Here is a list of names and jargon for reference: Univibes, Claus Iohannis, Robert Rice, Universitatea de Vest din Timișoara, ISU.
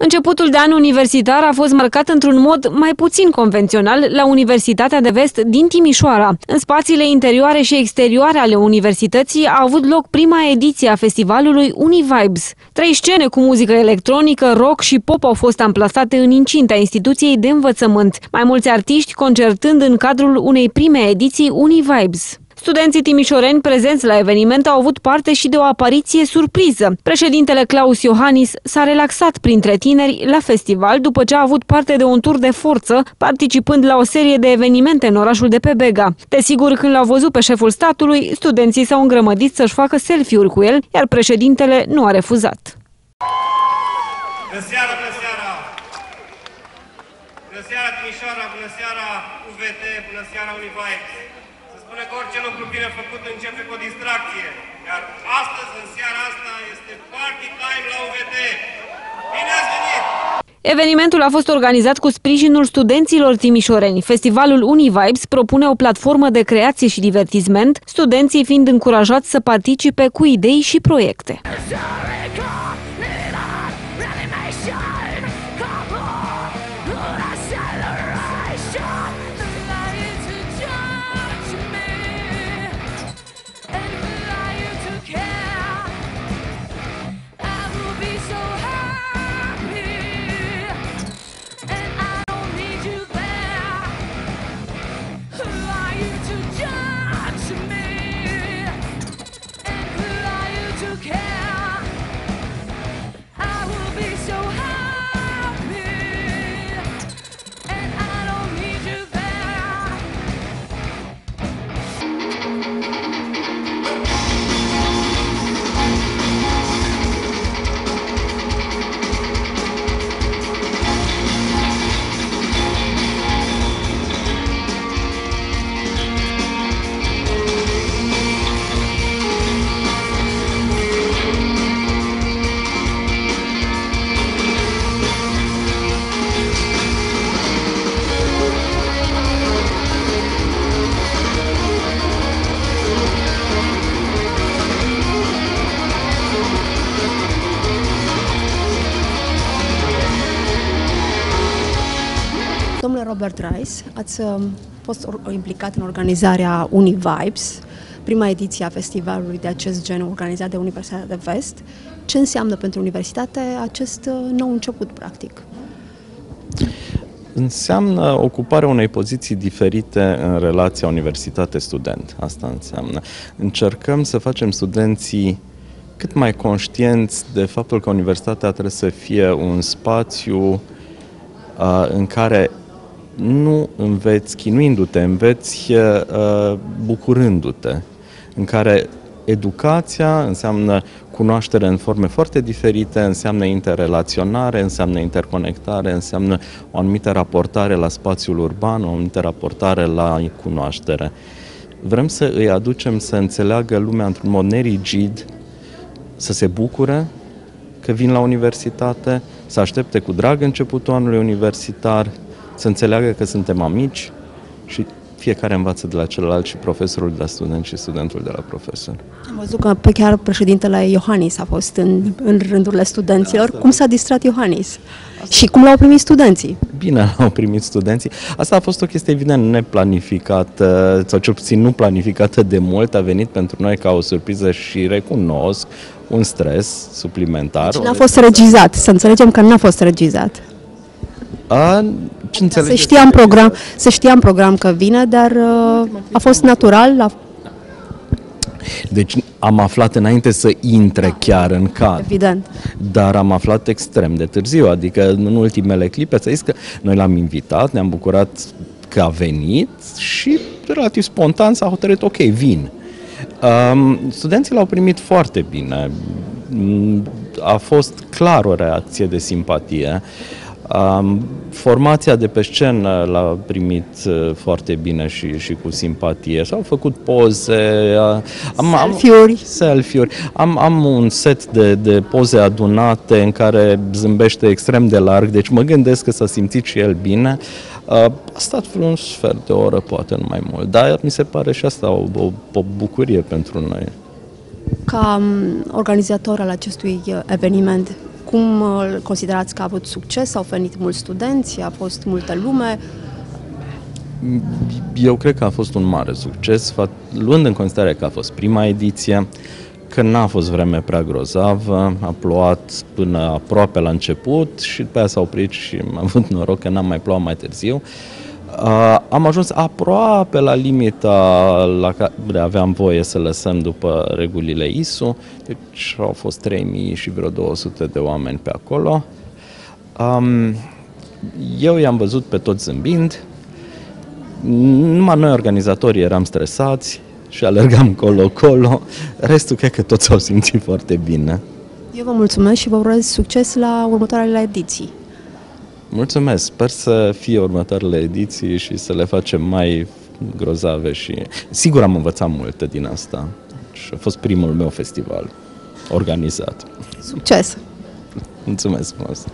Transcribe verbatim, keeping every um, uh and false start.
Începutul de an universitar a fost marcat într-un mod mai puțin convențional la Universitatea de Vest din Timișoara. În spațiile interioare și exterioare ale universității a avut loc prima ediție a festivalului Univibes. Trei scene cu muzică electronică, rock și pop au fost amplasate în incinta instituției de învățământ, mai mulți artiști concertând în cadrul unei prime ediții Univibes. Studenții timișoreni prezenți la eveniment au avut parte și de o apariție surpriză. Președintele Claus Iohannis s-a relaxat printre tineri la festival după ce a avut parte de un tur de forță, participând la o serie de evenimente în orașul de pe Bega. Desigur, când l-au văzut pe șeful statului, studenții s-au îngrămădit să-și facă selfie-uri cu el, iar președintele nu a refuzat. Bună seara, bună seara! Bună seara Timișoara, bună seara U V T, bună seara Univibes! Spune că orice lucru bine făcut începe cu o distracție. Iar astăzi, în seara asta, este party time la U V T. Bine ați venit! Evenimentul a fost organizat cu sprijinul studenților timișoreni. Festivalul Univibes propune o platformă de creație și divertisment, studenții fiind încurajați să participe cu idei și proiecte. Domnule Robert Rice, ați fost implicat în organizarea Univibes, prima ediție a festivalului de acest gen organizat de Universitatea de Vest. Ce înseamnă pentru universitate acest nou început, practic? Înseamnă ocuparea unei poziții diferite în relația universitate-student. Asta înseamnă. Încercăm să facem studenții cât mai conștienți de faptul că universitatea trebuie să fie un spațiu în care nu înveți chinuindu-te, înveți bucurându-te, în care educația înseamnă cunoaștere în forme foarte diferite, înseamnă interrelaționare, înseamnă interconectare, înseamnă o anumită raportare la spațiul urban, o anumită raportare la cunoaștere. Vrem să îi aducem să înțeleagă lumea într-un mod nerigid, să se bucure că vin la universitate, să aștepte cu drag începutul anului universitar, să înțeleagă că suntem amici și fiecare învață de la celălalt, și profesorul de la student și studentul de la profesor. Am văzut că pe chiar președintele Iohannis a fost în, în rândurile studenților. Asta... Cum s-a distrat Iohannis? Asta... Și cum l-au primit studenții? Bine l-au primit studenții. Asta a fost o chestie evident neplanificată, sau cel puțin nu planificată de mult. A venit pentru noi ca o surpriză și recunosc un stres suplimentar. Deci n-a fost regizat, să înțelegem că n-a fost regizat. A, ce se știa în program, se știa în program că vine, dar a fost natural. La... Deci am aflat înainte să intre da, chiar în cadru. Evident. Dar am aflat extrem de târziu, adică în ultimele clipe, să zic că noi l-am invitat, ne-am bucurat că a venit și relativ spontan s-a hotărât, ok, vin. Um, studenții l-au primit foarte bine. A fost clar o reacție de simpatie. Formația de pe scenă l-a primit foarte bine și, și cu simpatie. S-au făcut poze, selfie-uri. Selfie-uri. Am, am un set de, de poze adunate în care zâmbește extrem de larg, deci mă gândesc că s-a simțit și el bine. A stat vreun sfert de oră, poate nu mai mult, dar mi se pare și asta o, o, o bucurie pentru noi. Ca organizator al acestui eveniment, Cum considerați că a avut succes? Au venit mulți studenți, a fost multă lume? Eu cred că a fost un mare succes, luând în considerare că a fost prima ediție, că n-a fost vreme prea grozavă, a plouat până aproape la început și după aia s-a oprit și am avut noroc că n-am mai plouat mai târziu. Uh, am ajuns aproape la limita la care aveam voie să lăsăm după regulile I S U, deci au fost trei mii și vreo două sute de oameni pe acolo. Um, eu i-am văzut pe toți zâmbind, numai noi organizatorii eram stresați și alergam colo-colo, restul cred că toți au simțit foarte bine. Eu vă mulțumesc și vă urez succes la următoarele ediții. Mulțumesc! Sper să fie următoarele ediții și să le facem mai grozave și... Sigur am învățat multe din asta și a fost primul meu festival organizat. Succes! Mulțumesc frumos!